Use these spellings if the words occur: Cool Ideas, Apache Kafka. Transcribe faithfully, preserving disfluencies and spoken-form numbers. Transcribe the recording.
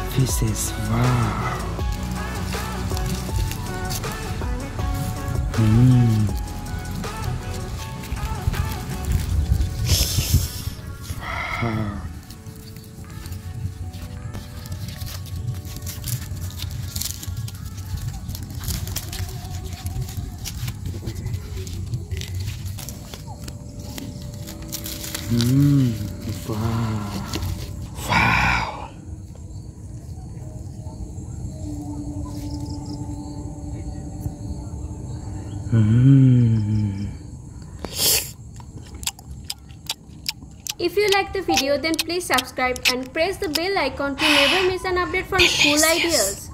little pieces. Wow. Mm. Wow. Mm. Wow. Wow. Mm. If you like the video, then please subscribe and press the bell icon to never miss an update from Cool Ideas.